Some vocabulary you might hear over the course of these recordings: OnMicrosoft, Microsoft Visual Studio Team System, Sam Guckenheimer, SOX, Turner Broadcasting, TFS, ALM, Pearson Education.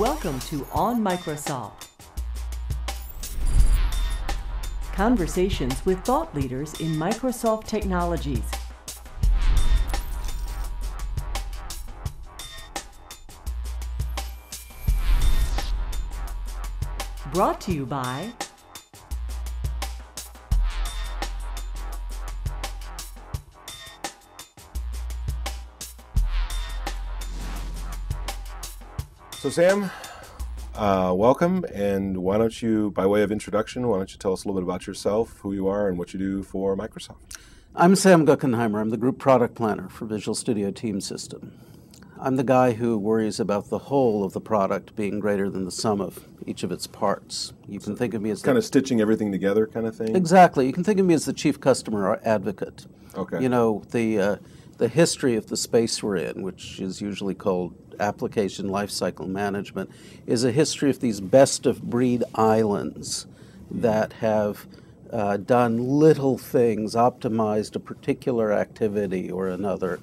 Welcome to OnMicrosoft. Conversations with thought leaders in Microsoft technologies. Brought to you by So Sam, welcome, and why don't you, by way of introduction, why don't you tell us a little bit about yourself, who you are, and what you do for Microsoft? I'm Sam Guckenheimer. I'm the Group Product Planner for Visual Studio Team System. I'm the guy who worries about the whole of the product being greater than the sum of each of its parts. You can think of me as kind of stitching everything together kind of thing? Exactly. You can think of me as the chief customer advocate. Okay. You know, the history of the space we're in, which is usually called application lifecycle management, is a history of these best-of-breed islands that have done little things, optimized a particular activity or another,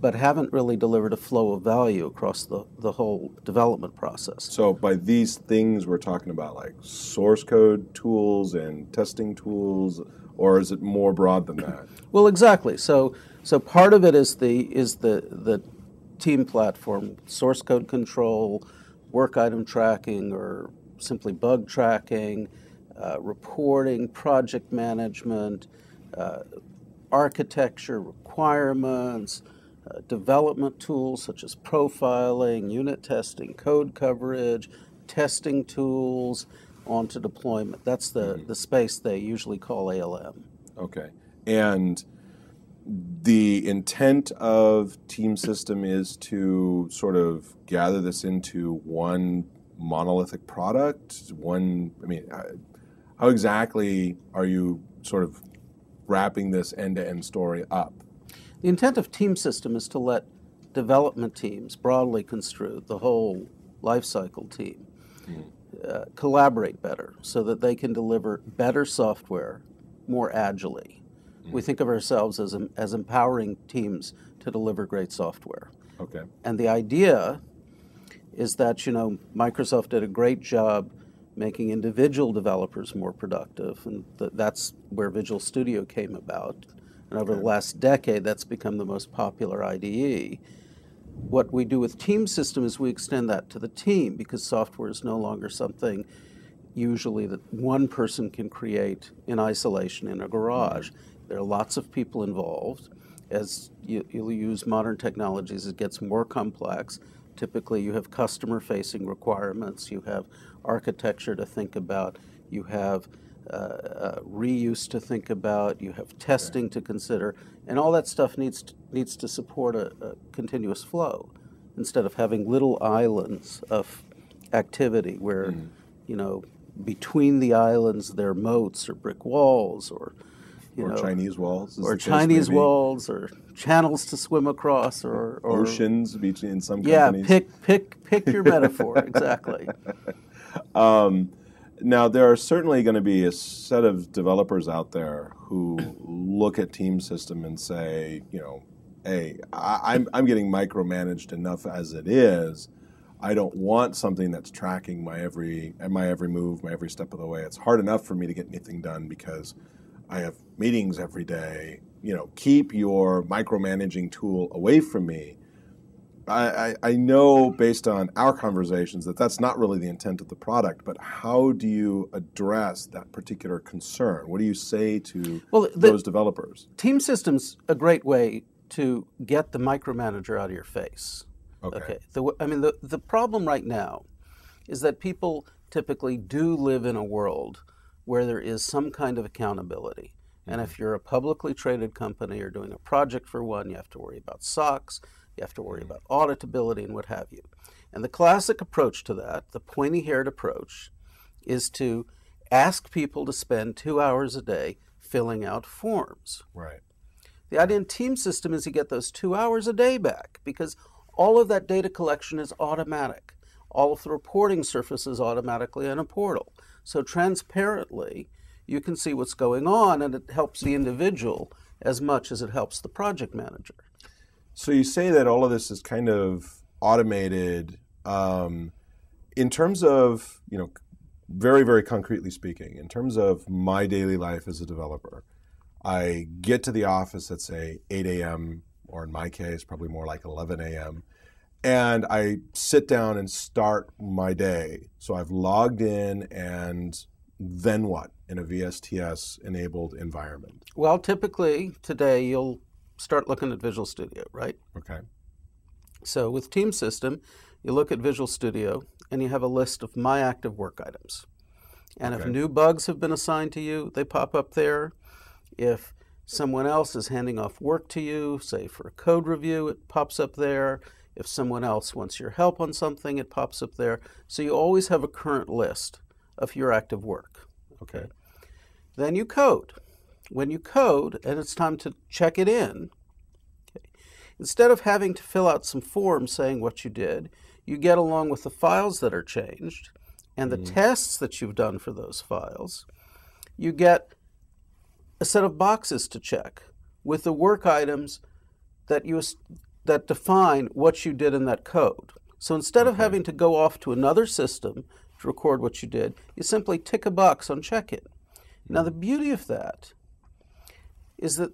but haven't really delivered a flow of value across the whole development process. So by these things, we're talking about like source code tools and testing tools, or is it more broad than that? Well, exactly. So part of it is the team platform, source code control, work item tracking, or simply bug tracking, reporting, project management, architecture requirements, development tools such as profiling, unit testing, code coverage, testing tools, onto deployment. That's the space they usually call ALM. Okay, and the intent of Team System is to sort of gather this into one monolithic product, one, I mean, how exactly are you sort of wrapping this end-to-end story up? The intent of Team System is to let development teams, broadly construed, the whole lifecycle team, collaborate better so that they can deliver better software more agilely. We think of ourselves as empowering teams to deliver great software. Okay. And the idea is that, you know, Microsoft did a great job making individual developers more productive, and that's where Visual Studio came about. And over the last decade, that's become the most popular IDE. What we do with Team System is we extend that to the team, because software is no longer something usually that one person can create in isolation in a garage. There are lots of people involved. As you'll use modern technologies, it gets more complex. Typically, you have customer-facing requirements. You have architecture to think about. You have reuse to think about. You have testing to consider. And all that stuff needs to support a continuous flow instead of having little islands of activity where, you know, between the islands there are moats or brick walls or Chinese walls. Or Chinese walls, or channels to swim across, or oceans in some companies. Yeah, pick your metaphor, exactly. Now, there are certainly going to be a set of developers out there who look at Team System and say, you know, hey, I'm getting micromanaged enough as it is. I don't want something that's tracking my every move, my every step of the way. It's hard enough for me to get anything done because I have meetings every day. You know, keep your micromanaging tool away from me. I know based on our conversations that that's not really the intent of the product, but how do you address that particular concern? What do you say to those developers? Team System's a great way to get the micromanager out of your face. Okay. I mean, the problem right now is that people typically do live in a world where there is some kind of accountability. And if you're a publicly traded company or doing a project for one, you have to worry about SOX, you have to worry about auditability and what have you. And the classic approach to that, the pointy-haired approach, is to ask people to spend 2 hours a day filling out forms. Right. The idea in Team System is you get those 2 hours a day back because all of that data collection is automatic. All of the reporting surfaces automatically in a portal. So transparently, you can see what's going on, and it helps the individual as much as it helps the project manager. So you say that all of this is kind of automated. In terms of, you know, very, very concretely speaking, in terms of my daily life as a developer, I get to the office at, say, 8 a.m., or in my case, probably more like 11 a.m., and I sit down and start my day. So I've logged in, and then what in a VSTS-enabled environment? Well, typically today you'll start looking at Visual Studio, right? Okay. So with Team System, you look at Visual Studio, and you have a list of my active work items. And okay. If new bugs have been assigned to you, they pop up there. If someone else is handing off work to you, say for a code review, it pops up there. If someone else wants your help on something, it pops up there. So you always have a current list of your active work. Okay. Then you code. When you code, and it's time to check it in, okay, instead of having to fill out some form saying what you did, you get along with the files that are changed and the tests that you've done for those files. You get a set of boxes to check with the work items that define what you did in that code. So instead of having to go off to another system to record what you did, you simply tick a box on check-in. Now the beauty of that is that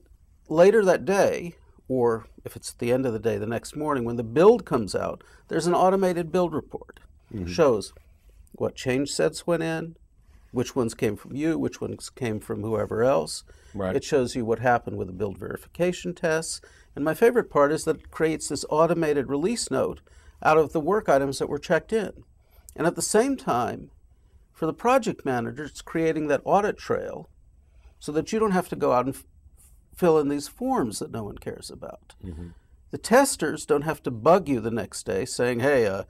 later that day, or if it's at the end of the day, the next morning, when the build comes out, there's an automated build report. Shows what change sets went in, which ones came from you, which ones came from whoever else. Right. It shows you what happened with the build verification tests. And my favorite part is that it creates this automated release note out of the work items that were checked in. And at the same time, for the project manager, it's creating that audit trail so that you don't have to go out and fill in these forms that no one cares about. The testers don't have to bug you the next day saying, hey,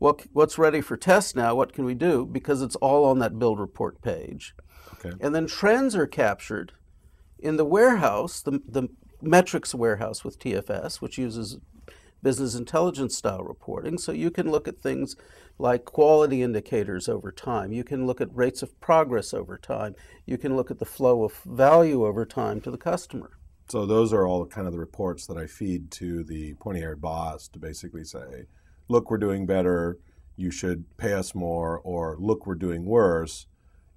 what's ready for test now? What can we do? Because it's all on that build report page. Okay. And then trends are captured in the warehouse, the metrics warehouse with TFS, which uses business intelligence style reporting. So you can look at things like quality indicators over time. You can look at rates of progress over time. You can look at the flow of value over time to the customer. So those are all kind of the reports that I feed to the pointy-haired boss to basically say, look, we're doing better, you should pay us more, or look, we're doing worse,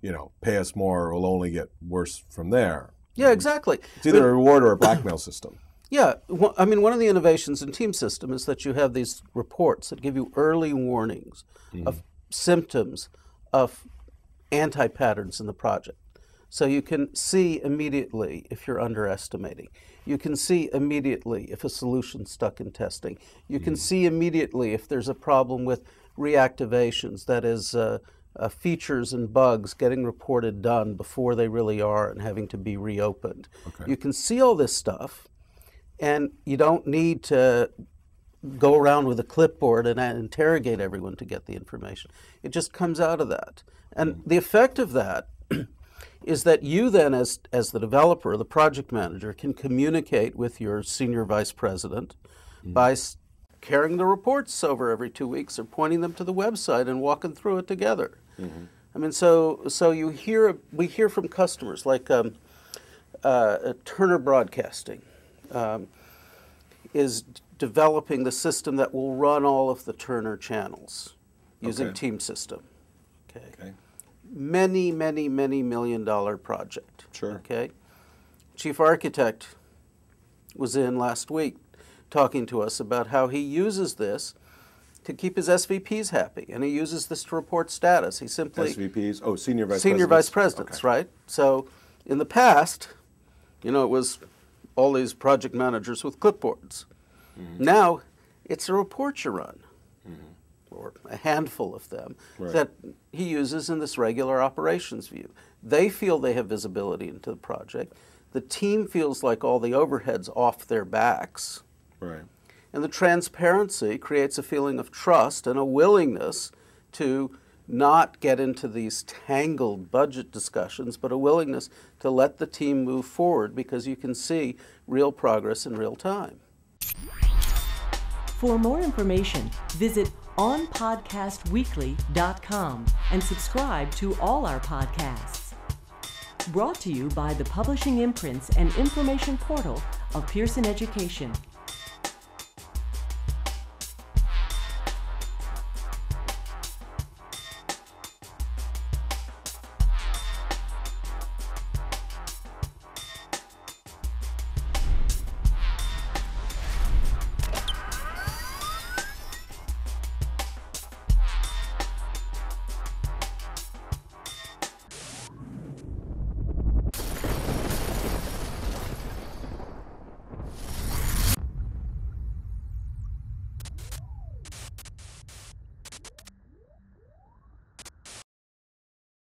you know, pay us more, we'll only get worse from there. Yeah, exactly. It's either a reward or a blackmail system. Yeah, I mean, one of the innovations in Team System is that you have these reports that give you early warnings of symptoms of anti-patterns in the project. So you can see immediately if you're underestimating. You can see immediately if a solution's stuck in testing. You can see immediately if there's a problem with reactivations, that is features and bugs getting reported done before they really are and having to be reopened. Okay. You can see all this stuff. And you don't need to go around with a clipboard and interrogate everyone to get the information. It just comes out of that. And the effect of that is that you then, as the developer, the project manager, can communicate with your senior vice president by carrying the reports over every 2 weeks or pointing them to the website and walking through it together. I mean, so you hear, we hear from customers like Turner Broadcasting. Is developing the system that will run all of the Turner channels using Team System. Okay. Many, many, many million-dollar project. Sure. Okay. Chief Architect was in last week talking to us about how he uses this to keep his SVPs happy, and he uses this to report status. He simply SVPs. Oh, senior vice presidents, okay. Right? So, in the past, you know, it was all these project managers with clipboards. Now, it's a report you run, or a handful of them, that he uses in this regular operations view. They feel they have visibility into the project. The team feels like all the overhead's off their backs. Right. And the transparency creates a feeling of trust and a willingness to not get into these tangled budget discussions, but a willingness to let the team move forward because you can see real progress in real time. For more information, visit onpodcastweekly.com and subscribe to all our podcasts. Brought to you by the Publishing Imprints and Information Portal of Pearson Education.